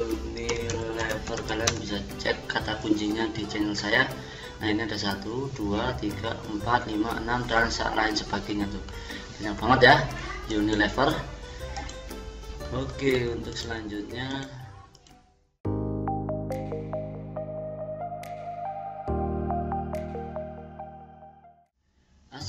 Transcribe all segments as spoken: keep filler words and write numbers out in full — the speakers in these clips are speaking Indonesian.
Unilever, kalian bisa cek kata kuncinya di channel saya. Nah, ini ada satu, dua, tiga, empat, lima, enam dan lain sebagainya tuh. Banyak banget ya Unilever. Oke, untuk selanjutnya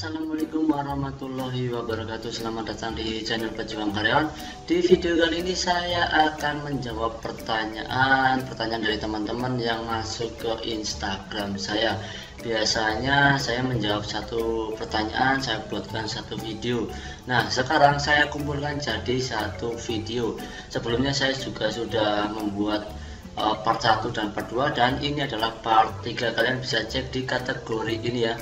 Assalamualaikum warahmatullahi wabarakatuh. Selamat datang di channel Pejuang Karyawan. Di video kali ini saya akan menjawab pertanyaan pertanyaan dari teman-teman yang masuk ke Instagram saya. Biasanya saya menjawab satu pertanyaan, saya buatkan satu video. Nah, sekarang saya kumpulkan jadi satu video. Sebelumnya saya juga sudah membuat uh, part satu dan part dua, dan ini adalah part tiga. Kalian bisa cek di kategori ini ya,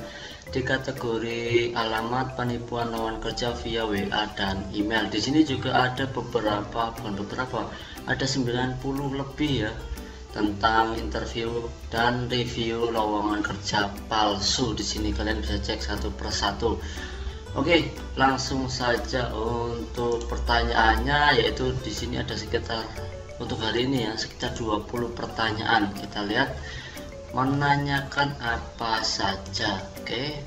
di kategori alamat penipuan lawan kerja via W A dan email. Di sini juga ada beberapa, bukan beberapa, ada sembilan puluh lebih ya, tentang interview dan review lowongan kerja palsu. Di sini kalian bisa cek satu persatu. Oke, langsung saja untuk pertanyaannya, yaitu di sini ada sekitar, untuk hari ini ya, sekitar dua puluh pertanyaan. Kita lihat menanyakan apa saja. Oke,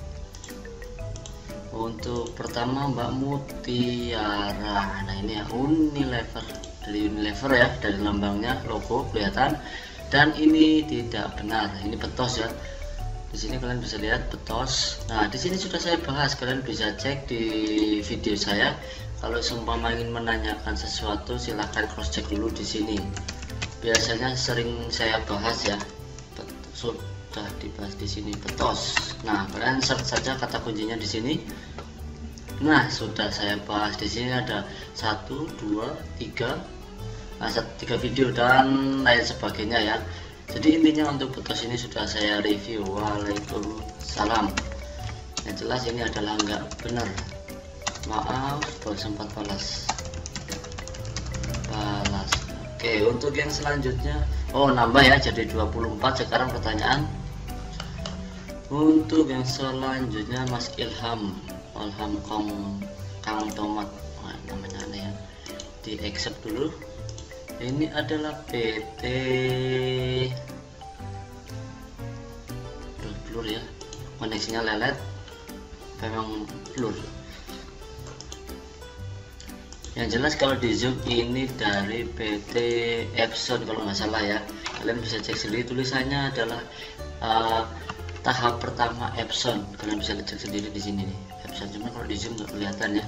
untuk pertama Mbak Mutiara. Nah, ini ya Unilever, dari Unilever ya, dari lambangnya logo kelihatan. Dan ini tidak benar, ini Betos ya. Di sini kalian bisa lihat Betos. Nah, di sini sudah saya bahas, kalian bisa cek di video saya. Kalau seumpama ingin menanyakan sesuatu, silahkan cross check dulu di sini. Biasanya sering saya bahas ya, sudah dibahas di sini Betos. Nah, kalian search saja kata kuncinya di sini. Nah, sudah saya bahas di sini, ada satu, dua, tiga, tiga video dan lain sebagainya ya. Jadi intinya untuk Betos ini sudah saya review. Waalaikumsalam. Yang jelas ini adalah nggak benar. Maaf, baru sempat balas. Balas. Oke, untuk yang selanjutnya, oh nambah ya, jadi dua puluh empat sekarang pertanyaan. Untuk yang selanjutnya Mas Ilham, Ilham Kong Kang Tomat, nah, namanya aneh ya. Di accept dulu. Ini adalah P T blur, blur ya, koneksinya lelet, memang blur. Yang jelas kalau di zoom ini dari P T Epson kalau nggak salah ya. Kalian bisa cek sendiri, tulisannya adalah uh, tahap pertama Epson. Kalian bisa cek sendiri di sini nih Epson, cuma kalau di zoom nggak kelihatan ya.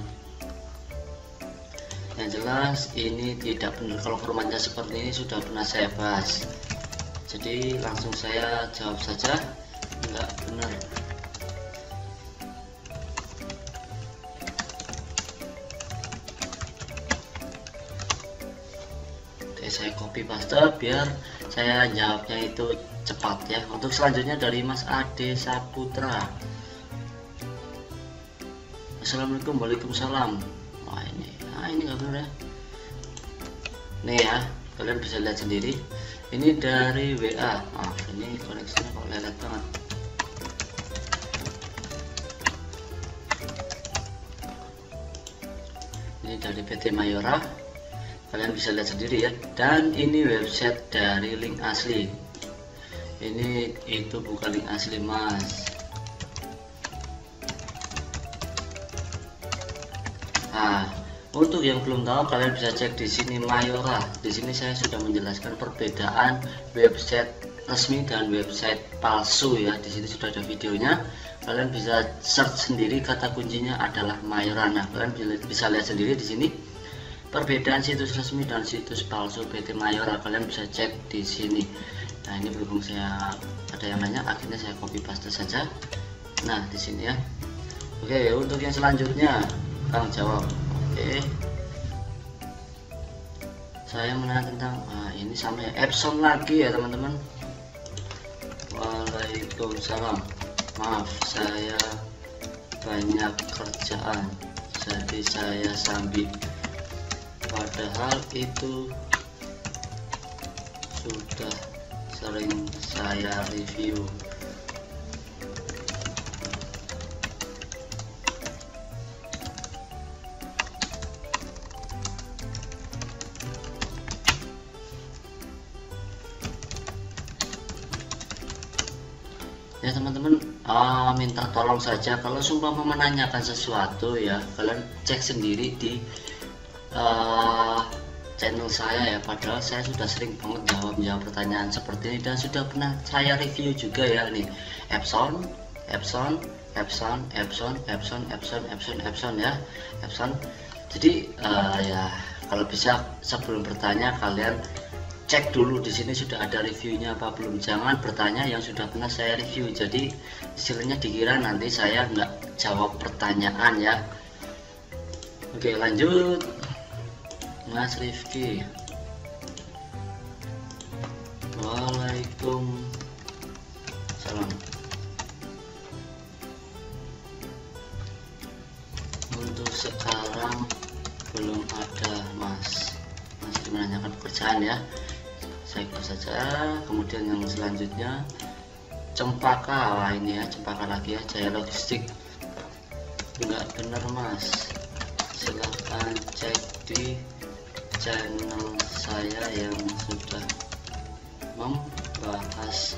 Yang jelas ini tidak benar. Kalau formatnya seperti ini sudah pernah saya bahas, jadi langsung saya jawab saja, nggak benar. Saya copy paste biar saya jawabnya itu cepat ya. Untuk selanjutnya dari Mas Ade Saputra. Assalamualaikum. Waalaikumsalam. Wah, ini nah, ini nggak benar ya. Nih ya, kalian bisa lihat sendiri. Ini dari W A. Ah, ini koneksinya kok lelet banget. Ini dari P T Mayora. Kalian bisa lihat sendiri ya. Dan ini website dari link asli. Ini itu bukan link asli, Mas. Nah, untuk yang belum tahu kalian bisa cek di sini Mayora. Di sini saya sudah menjelaskan perbedaan website resmi dan website palsu ya. Di sini sudah ada videonya. Kalian bisa search sendiri, kata kuncinya adalah Mayora. Nah, kalian bisa lihat sendiri di sini perbedaan situs resmi dan situs palsu P T Mayora. Kalian bisa cek di sini. Nah, ini berhubung saya ada yang nanya, akhirnya saya copy paste saja. Nah, di sini ya. Oke, untuk yang selanjutnya Kang jawab. Oke, saya menanya tentang ah, ini sama ya Epson lagi ya teman-teman. Waalaikumsalam. Maaf, saya banyak kerjaan, jadi saya sambil, padahal itu sudah sering saya review. ya teman-teman, uh, minta tolong saja kalau sumpah menanyakan sesuatu ya, kalian cek sendiri di uh, channel saya ya, padahal saya sudah sering banget jawab-jawab pertanyaan seperti ini dan sudah pernah saya review juga ya, nih Epson Epson Epson Epson Epson Epson Epson Epson ya Epson. Jadi uh, ya kalau bisa sebelum bertanya kalian cek dulu di sini sudah ada reviewnya apa belum, jangan bertanya yang sudah pernah saya review, jadi hasilnya dikira nanti saya nggak jawab pertanyaan ya. Oke lanjut Mas Rifki. Waalaikumsalam. Untuk sekarang belum ada Mas. Masih menanyakan pekerjaan ya. Saya klik saja. Kemudian yang selanjutnya Cempaka. Wah ini ya Cempaka lagi ya, Jaya Logistik. Enggak benar Mas. Silahkan cek di channel saya yang sudah membahas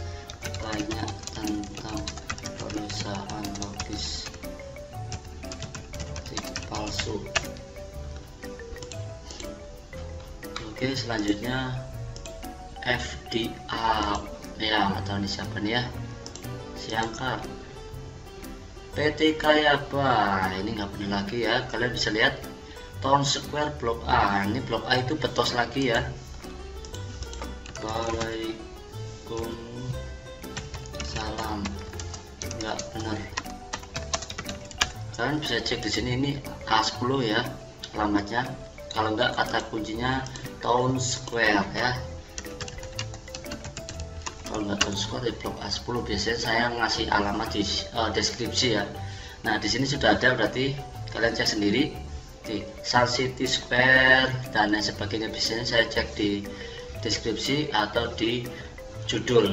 banyak tentang perusahaan logistik palsu. Oke selanjutnya F D A ya, nggak tahu ini siapa nih ya, siangka P T Kayaba ini nggak benar lagi ya, kalian bisa lihat Town Square Blok A, ini Blok A itu Betos lagi ya. Waalaikumsalam. Enggak benar. Kalian bisa cek di sini ini A sepuluh ya alamatnya. Kalau enggak kata kuncinya Town Square ya. Kalau enggak Town Square di Blok A sepuluh, biasanya saya ngasih alamat di uh, deskripsi ya. Nah, di sini sudah ada berarti kalian cek sendiri. Di Sun City Square dan lain sebagainya, biasanya saya cek di deskripsi atau di judul.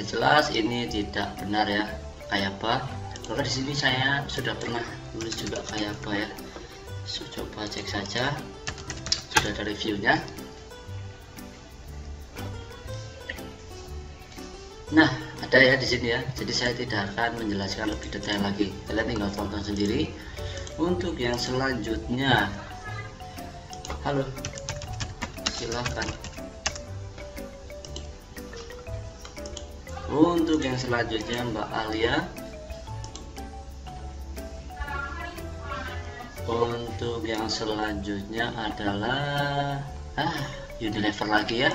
Yang jelas ini tidak benar ya Kayaba. Maka di sini saya sudah pernah tulis juga Kayaba ya. So, coba cek saja. Sudah ada reviewnya. Nah ada ya di sini ya. Jadi saya tidak akan menjelaskan lebih detail lagi. Kalian tinggal tonton sendiri. Untuk yang selanjutnya, halo, silahkan. Untuk yang selanjutnya Mbak Alia. Untuk yang selanjutnya adalah ah, Unilever lagi ya.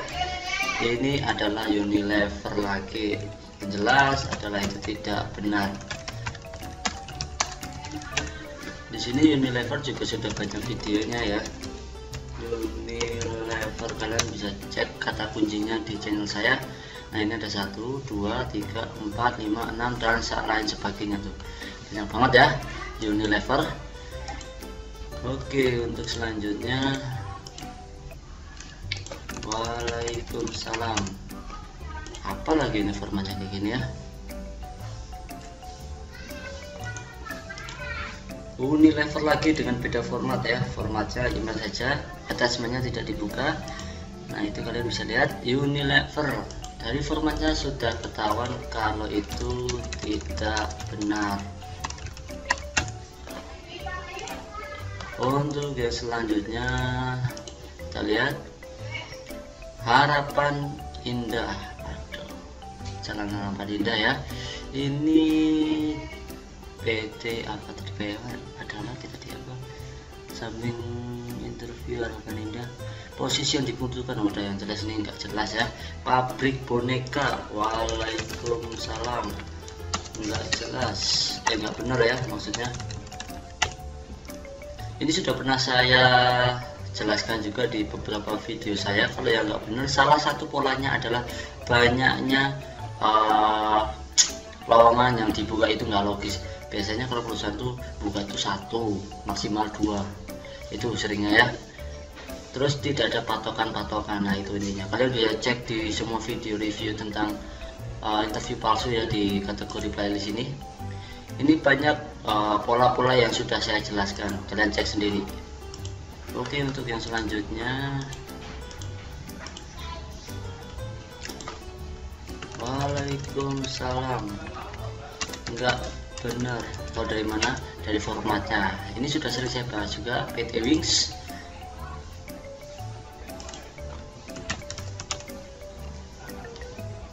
Ini adalah Unilever lagi. Jelas adalah itu tidak benar. Di sini Unilever juga sudah banyak videonya ya. Unilever kalian bisa cek kata kuncinya di channel saya. Nah ini ada satu, dua, tiga, empat, lima, enam dan lain sebagainya tuh. Banyak banget ya Unilever. Oke untuk selanjutnya. Waalaikumsalam. Apa lagi ini formatnya kayak gini ya? Unilever lagi dengan beda format ya, formatnya email saja, attachmentnya tidak dibuka. Nah itu kalian bisa lihat Unilever, dari formatnya sudah ketahuan kalau itu tidak benar. Untuk yang selanjutnya kita lihat Harapan Indah. Aduh, jalan Harapan Indah ya, ini P T apa tadi P R adalah kita di apa samping interview Harapan Indah, posisi yang dibutuhkan udah yang jelas ini enggak jelas ya. Pabrik boneka. Waalaikumsalam. Enggak jelas, eh enggak benar ya maksudnya. Ini sudah pernah saya jelaskan juga di beberapa video saya. Kalau yang enggak benar, salah satu polanya adalah banyaknya uh, lowongan yang dibuka itu nggak logis. Biasanya kalau perusahaan tuh buka itu satu maksimal dua, itu seringnya ya. Terus tidak ada patokan-patokan. Nah itu intinya. Kalian bisa cek di semua video review tentang uh, interview palsu ya di kategori playlist ini. Ini banyak pola-pola uh, yang sudah saya jelaskan. Kalian cek sendiri. Oke untuk yang selanjutnya. Waalaikumsalam. enggak benar. Tahu dari mana? Dari formatnya. Ini sudah sering saya bahas juga, P T Wings.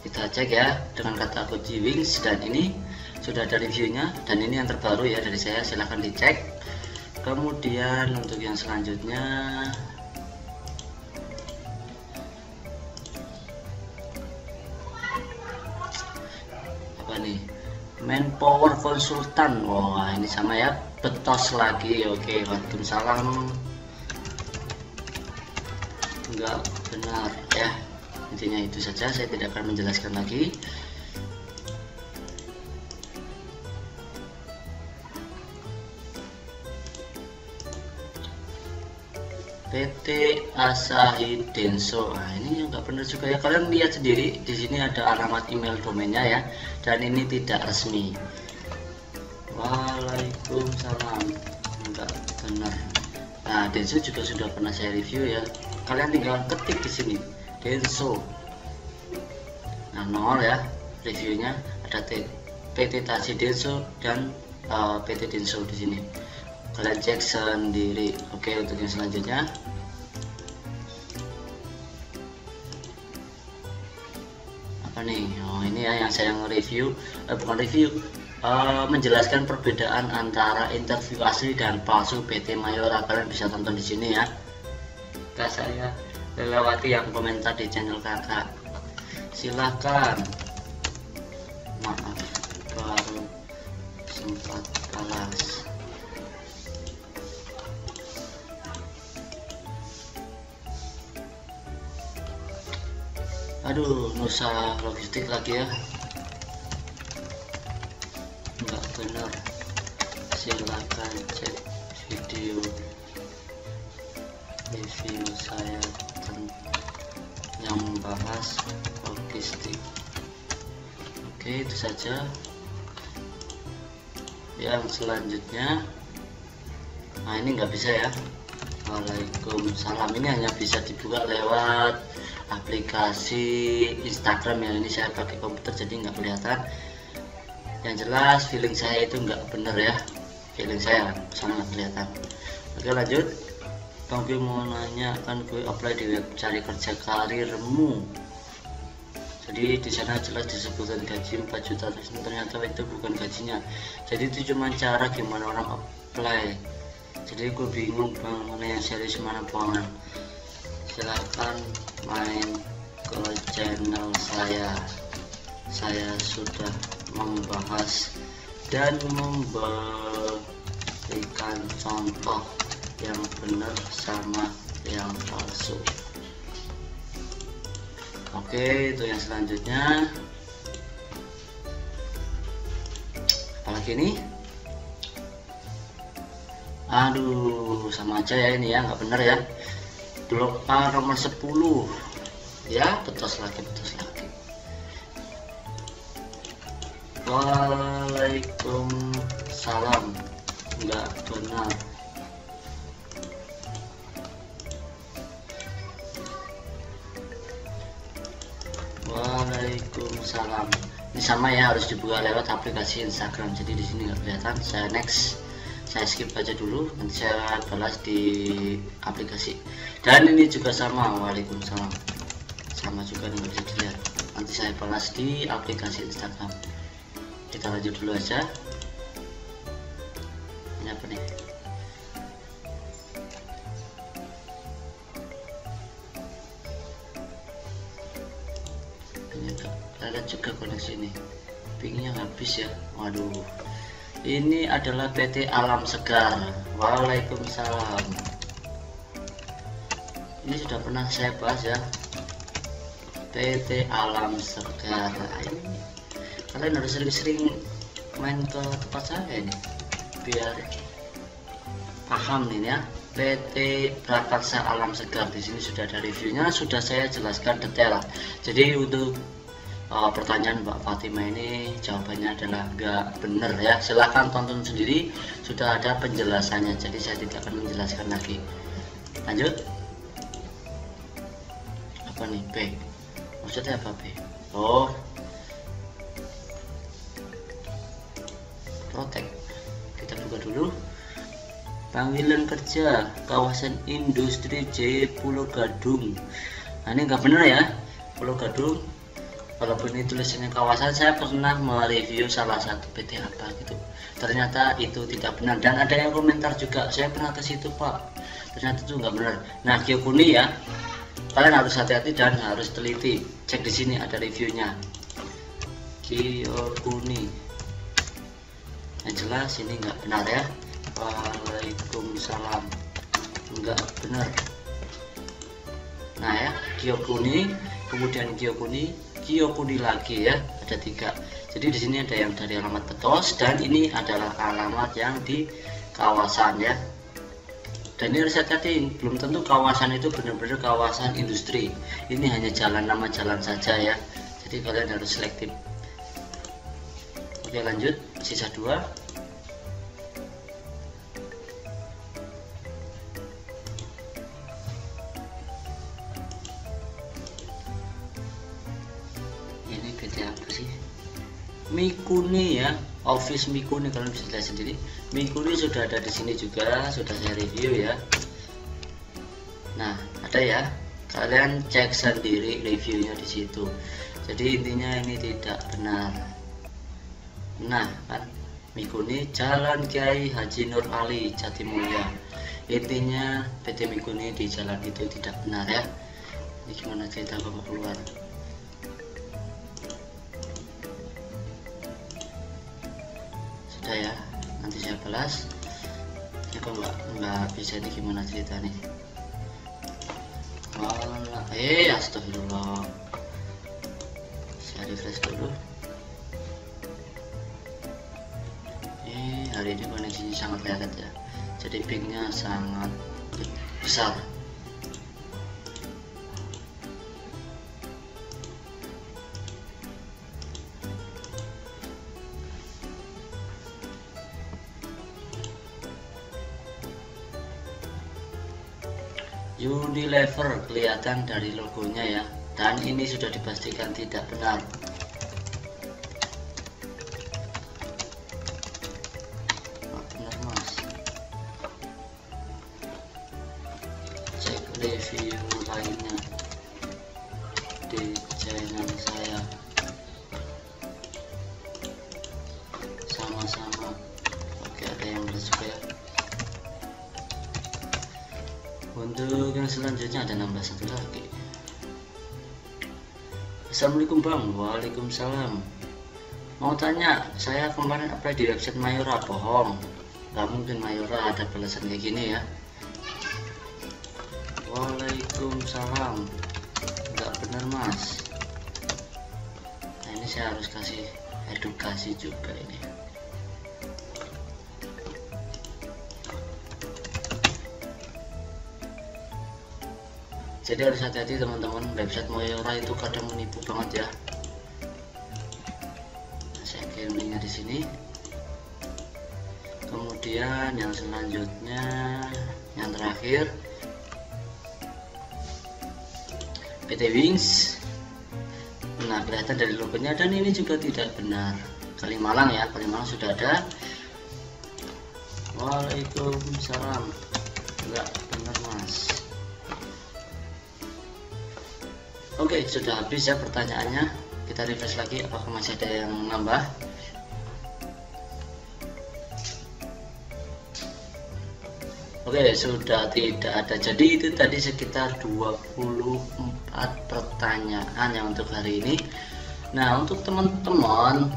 Kita cek ya dengan kata kunci Wings, dan ini sudah ada reviewnya, dan ini yang terbaru ya dari saya, silahkan dicek. Kemudian untuk yang selanjutnya apa nih, Manpower konsultan. Wah, ini sama ya, Betos lagi. Oke, waalaikumsalam, enggak benar ya. Intinya itu saja, saya tidak akan menjelaskan lagi. P T Asahi Denso. Nah, ini nggak benar juga ya. Kalian lihat sendiri, di sini ada alamat email domainnya ya. Dan ini tidak resmi. Waalaikumsalam. Enggak benar. Nah, Denso juga sudah pernah saya review ya. Kalian tinggal ketik di sini. Denso, nah nol ya reviewnya, ada P T Taksi Denso dan uh, P T Denso di sini. Kalian cek sendiri. Oke, untuk yang selanjutnya apa nih? Oh, ini ya yang saya nge-review, eh, bukan review, uh, menjelaskan perbedaan antara interview asli dan palsu P T Mayora. Kalian bisa tonton di sini ya. Kita saya lewati yang komentar di channel kakak, silahkan. Maaf baru sempat balas. Aduh, Nusa Logistik lagi ya, enggak benar. Silahkan cek video review saya yang membahas logistik. Oke, itu saja. Yang selanjutnya, nah ini nggak bisa ya. Waalaikumsalam. Ini hanya bisa dibuka lewat aplikasi Instagram yang ini saya pakai komputer, jadi nggak kelihatan. Yang jelas feeling saya itu nggak bener ya, feeling saya sangat kelihatan. Oke, lanjut. Bang, gue mau nanya, kan gue apply di web cari kerja karirmu. Jadi di sana jelas disebutkan gaji empat juta, terus ternyata itu bukan gajinya. Jadi itu cuma cara gimana orang apply. Jadi gue bingung, Bang, mana yang serius mana bohongan. Silahkan main ke channel saya. Saya sudah membahas dan memberikan contoh yang benar sama yang palsu. Oke, itu yang selanjutnya. Apalagi ini, aduh sama aja ya, ini ya nggak bener ya. Blok A nomor sepuluh ya, Betos lagi, Betos lagi. Waalaikumsalam, nggak benar. Waalaikumsalam. Ini sama ya, harus dibuka lewat aplikasi Instagram. Jadi di sini nggak kelihatan. Saya next, saya skip aja dulu. Nanti saya balas di aplikasi. Dan ini juga sama. Waalaikumsalam. Sama juga, nggak bisa dilihat. Nanti saya balas di aplikasi Instagram. Kita lanjut dulu aja. Ini apa nih? Juga koneksi ini, pingnya habis ya. Waduh, ini adalah P T Alam Segar. Waalaikumsalam. Ini sudah pernah saya bahas ya, P T Alam Segar. Ini kalian harus sering-sering main ke tempat saya ini biar paham nih ya. P T Prakarsa Alam Segar, di sini sudah ada reviewnya, sudah saya jelaskan detail. Jadi untuk Uh, pertanyaan Mbak Fatima ini jawabannya adalah nggak bener ya. Silahkan tonton sendiri, sudah ada penjelasannya, jadi saya tidak akan menjelaskan lagi. Lanjut, apa nih B? Maksudnya apa B? Oh, Protek. Kita buka dulu. Panggilan kerja kawasan industri J Pulau Gadung. Nah, ini nggak bener ya, Pulau Gadung. Walaupun ini tulisannya kawasan, saya pernah mereview salah satu P T apa gitu. Ternyata itu tidak benar, dan ada yang komentar juga, saya pernah ke situ Pak, ternyata itu nggak benar. Nah, Kio Kuni ya, kalian harus hati-hati dan harus teliti. Cek di sini ada reviewnya. Kio Kuni. Yang jelas ini nggak benar ya. Waalaikumsalam. Nggak benar. Nah ya, Kio Kuni, kemudian Kio Kuni. Kio Kuni lagi ya, ada tiga. Jadi di sini ada yang dari alamat Betos, dan ini adalah alamat yang di kawasan ya. Dan ini riset tadi belum tentu kawasan itu benar-benar kawasan industri. Ini hanya jalan, nama jalan saja ya. Jadi kalian harus selektif. Oke, lanjut sisa dua. Mikuni ya, office Mikuni, kalian bisa lihat sendiri. Mikuni sudah ada di sini juga, sudah saya review ya. Nah, ada ya, kalian cek sendiri reviewnya di situ. Jadi intinya ini tidak benar. Nah, kan Mikuni Jln Kyai H Noer Ali Jatimulya. Intinya P T Mikuni di jalan itu tidak benar ya. Ini gimana cerita bapak keluar? Ya, nanti saya balas. Ya, kalau nggak nggak bisa, ini gimana cerita nih? Walah, eh astagfirullah. Saya refresh dulu. Eh, hari ini koneksinya sangat layaknya ya. Jadi pingnya sangat besar. Unilever kelihatan dari logonya ya, dan ini sudah dipastikan tidak benar. Nah, benar mas. Cek review lainnya di channel saya. Sama-sama. Oke, ada yang bersuka ya. Untuk yang selanjutnya ada enam belas lagi. Assalamualaikum Bang. Waalaikumsalam. Mau tanya, saya kemarin apply di website Mayora, bohong. Gak mungkin Mayora ada balasan kayak gini ya. Waalaikumsalam. Gak bener mas. Nah, ini saya harus kasih edukasi juga ini. Jadi harus hati-hati teman-teman, website Mayora itu kadang menipu banget ya. Nah, saya kirim linknya di sini. Kemudian yang selanjutnya, yang terakhir, P T Wings. Nah, kelihatan dari logonya, dan ini juga tidak benar. Kalimalang ya, Kalimalang sudah ada. Waalaikumsalam. Enggak benar mas. Oke, sudah habis ya pertanyaannya. Kita refresh lagi, apakah masih ada yang nambah? Oke, sudah tidak ada. Jadi itu tadi sekitar dua puluh empat pertanyaan ya untuk hari ini. Nah, untuk teman-teman,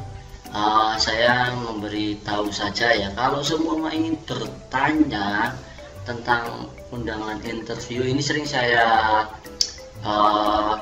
uh, saya memberi tahu saja ya, kalau semua ingin bertanya tentang undangan interview ini, sering saya Uh,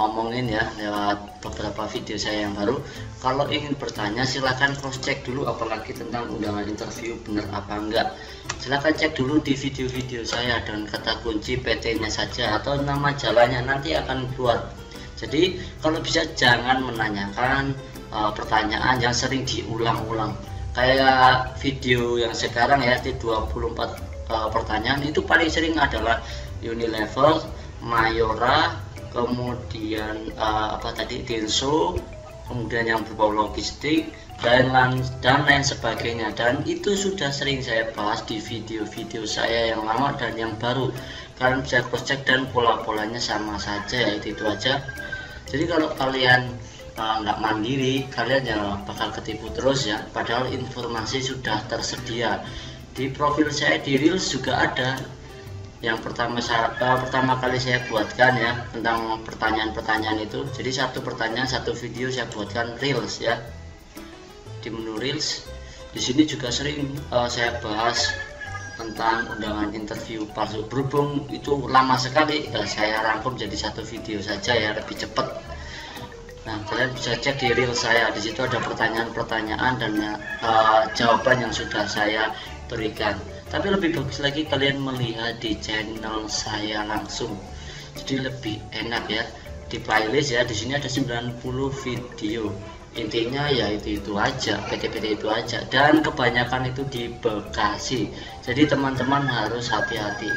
omongin ya lewat beberapa video saya yang baru. Kalau ingin bertanya silahkan cross check dulu, apalagi tentang undangan interview bener apa enggak. Silahkan cek dulu di video-video saya dan kata kunci P T nya saja atau nama jalannya, nanti akan keluar. Jadi kalau bisa jangan menanyakan uh, pertanyaan yang sering diulang-ulang. Kayak video yang sekarang ya, di dua puluh empat uh, pertanyaan itu paling sering adalah Unilever, Mayora, kemudian uh, apa tadi Denso, kemudian yang berbau logistik dan dan lain sebagainya, dan itu sudah sering saya bahas di video-video saya yang lama dan yang baru. Kalian bisa cross-check dan pola-polanya sama saja, ya itu, itu aja. Jadi kalau kalian nggak uh, mandiri, kalian ya bakal ketipu terus ya, padahal informasi sudah tersedia. Di profil saya di Reels juga ada yang pertama saya, uh, pertama kali saya buatkan ya, tentang pertanyaan-pertanyaan itu. Jadi satu pertanyaan satu video saya buatkan Reels ya, di menu Reels. Di sini juga sering uh, saya bahas tentang undangan interview palsu. Berhubung itu lama sekali, ya saya rangkum jadi satu video saja ya, lebih cepat. Nah, kalian bisa cek di Reel saya, di situ ada pertanyaan-pertanyaan dan uh, jawaban yang sudah saya berikan. Tapi lebih bagus lagi kalian melihat di channel saya langsung, jadi lebih enak ya. Di playlist ya, di sini ada sembilan puluh video. Intinya ya itu itu aja, P T P T itu aja, dan kebanyakan itu di Bekasi. Jadi teman-teman harus hati-hati.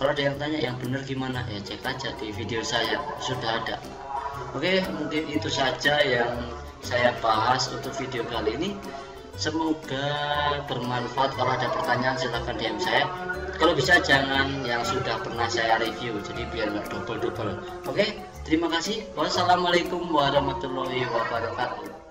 Kalau ada yang tanya yang benar gimana, ya cek aja di video saya sudah ada. Oke, mungkin itu saja yang saya bahas untuk video kali ini. Semoga bermanfaat. Kalau ada pertanyaan silahkan D M saya. Kalau bisa jangan yang sudah pernah saya review, jadi biar nggak double-double. Oke. Terima kasih. Wassalamualaikum warahmatullahi wabarakatuh.